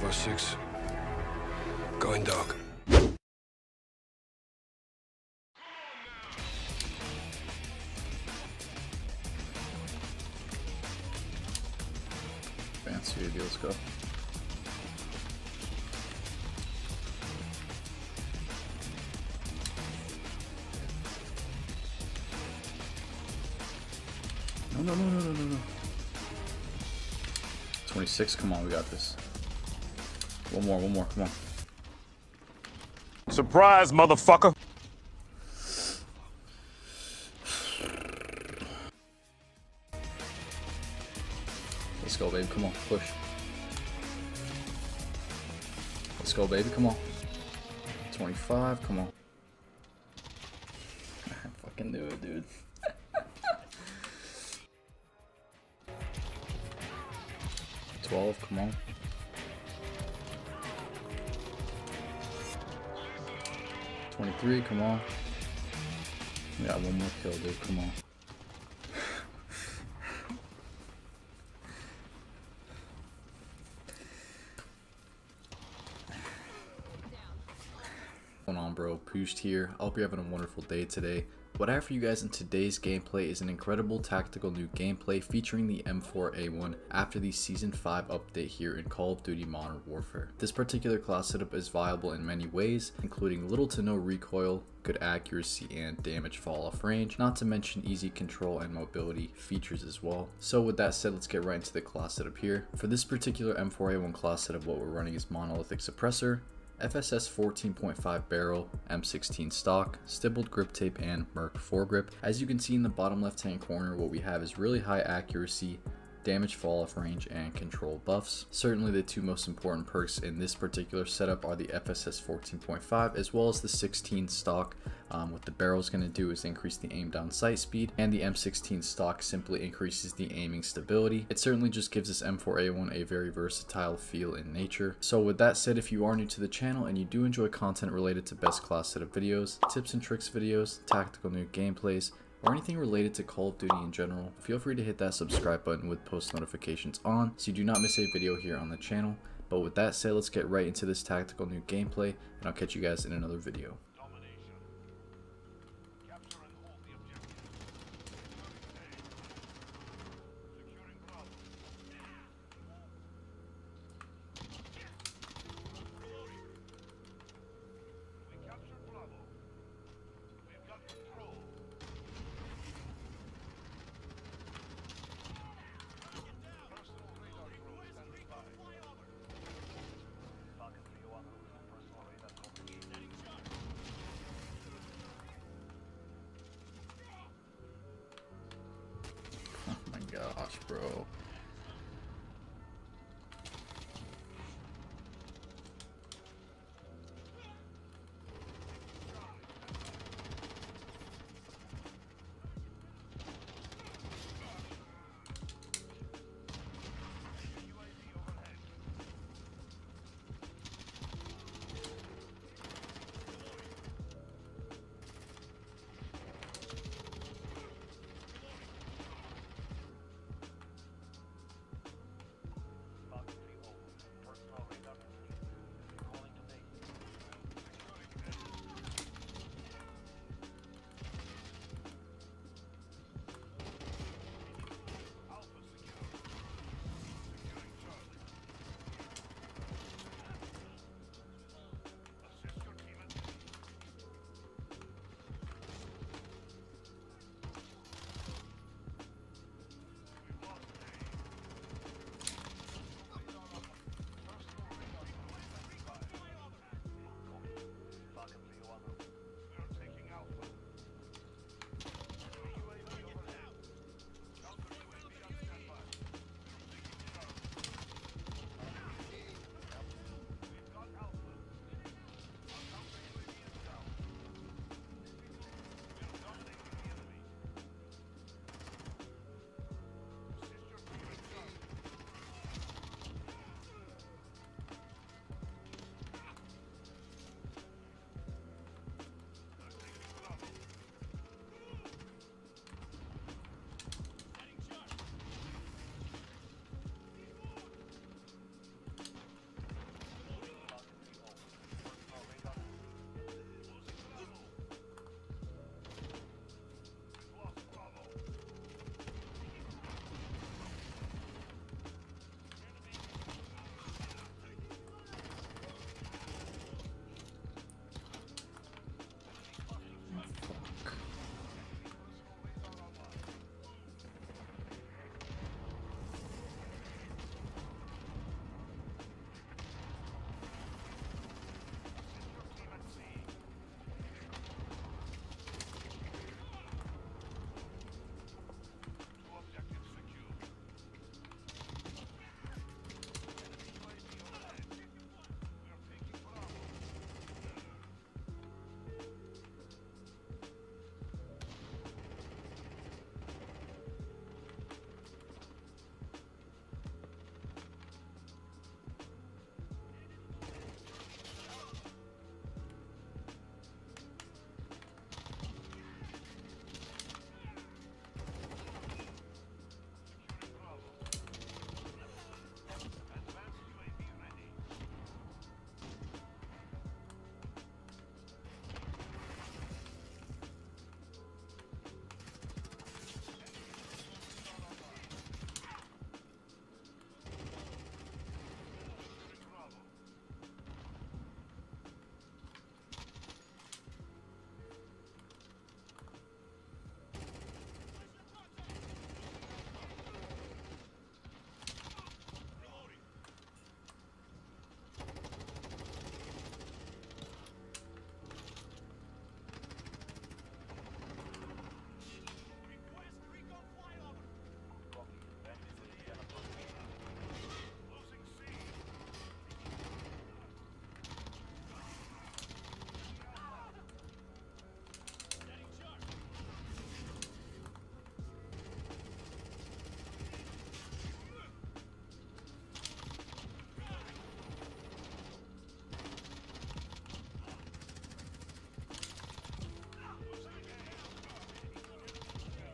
Bravo 6. Going dark. Fancy idea, let's go. No. 26, come on, we got this. One more, come on. Surprise, motherfucker! Let's go, baby, come on, push. Let's go, baby, come on. 25, come on. I fucking do it, dude. Come on. $23, come on. We got one more kill, dude, come on. Going on, bro, Poosht here. I hope you're having a wonderful day today. What I have for you guys in today's gameplay is an incredible tactical new gameplay featuring the M4A1 after the Season 5 update here in Call of Duty Modern Warfare. This particular class setup is viable in many ways, including little to no recoil, good accuracy and damage fall off range, not to mention easy control and mobility features as well. So with that said, let's get right into the class setup here. For this particular M4A1 class setup, what we're running is monolithic suppressor, FSS 14.5 barrel, M16 stock, stippled grip tape, and merc foregrip. As you can see in the bottom left hand corner, what we have is really high accuracy, damage fall off range, and control buffs. Certainly the two most important perks in this particular setup are the FSS 14.5 as well as the 16 stock. What the barrel is going to do is increase the aim down sight speed, and the M16 stock simply increases the aiming stability. It certainly just gives this M4A1 a very versatile feel in nature. So with that said, if you are new to the channel and you do enjoy content related to best class setup videos, tips and tricks videos, tactical new gameplays, or anything related to Call of Duty in general, feel free to hit that subscribe button with post notifications on so you do not miss a video here on the channel. But with that said, let's get right into this tactical new gameplay, and I'll catch you guys in another video. Gosh, bro.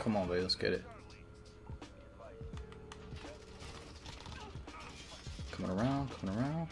Come on, baby, let's get it. Coming around, coming around.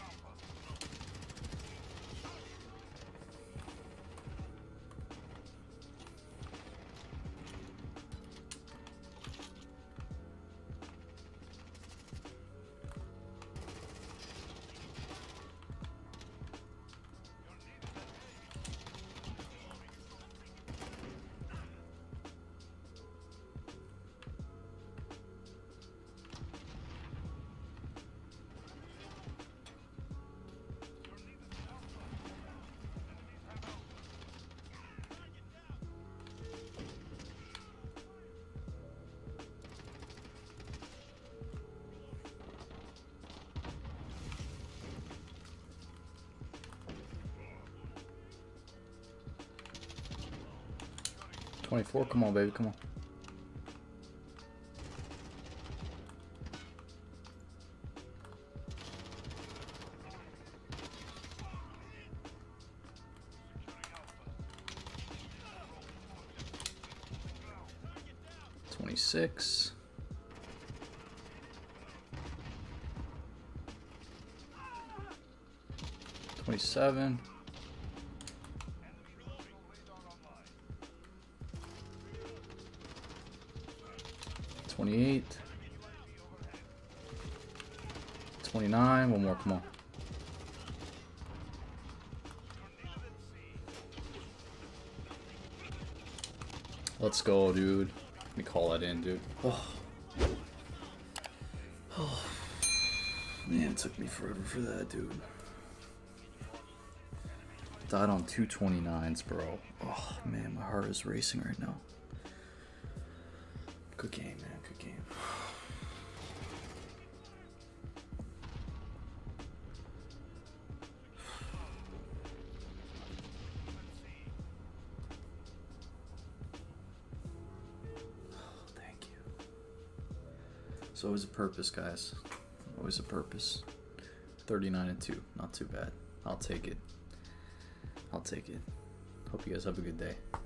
Come on, baby, come on. $26. $27. $29, one more, come on. Let's go, dude. Let me call that in, dude. Oh. Oh. Man, it took me forever for that, dude. Died on 229s, bro. Oh, man, my heart is racing right now. Good game, man. Good game. It's always a purpose, guys. Always a purpose. 39 and 2, not too bad. I'll take it. I'll take it. Hope you guys have a good day.